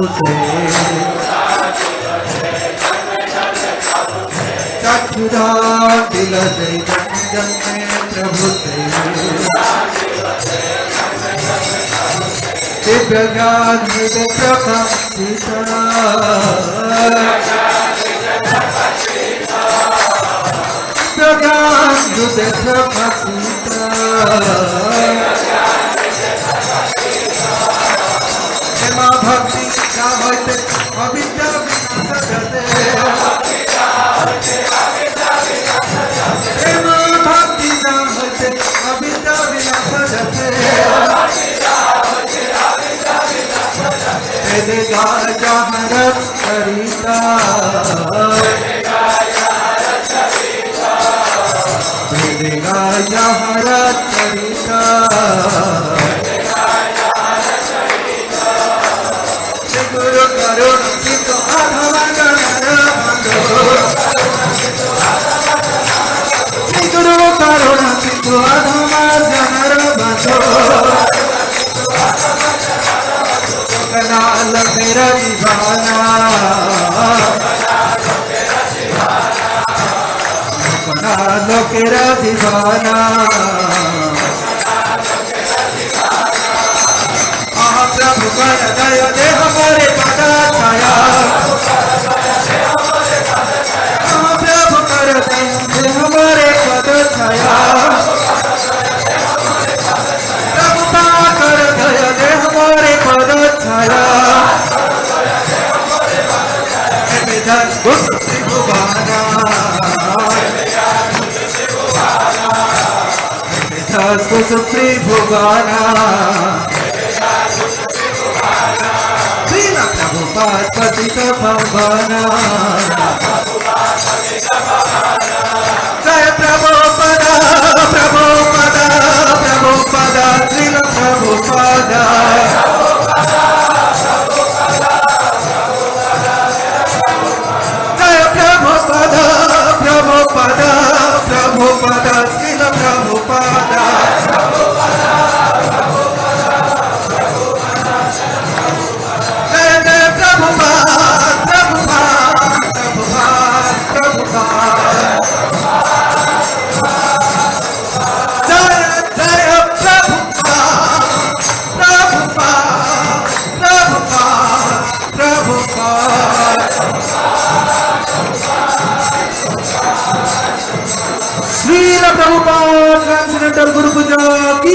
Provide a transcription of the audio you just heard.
गुरु पूजा की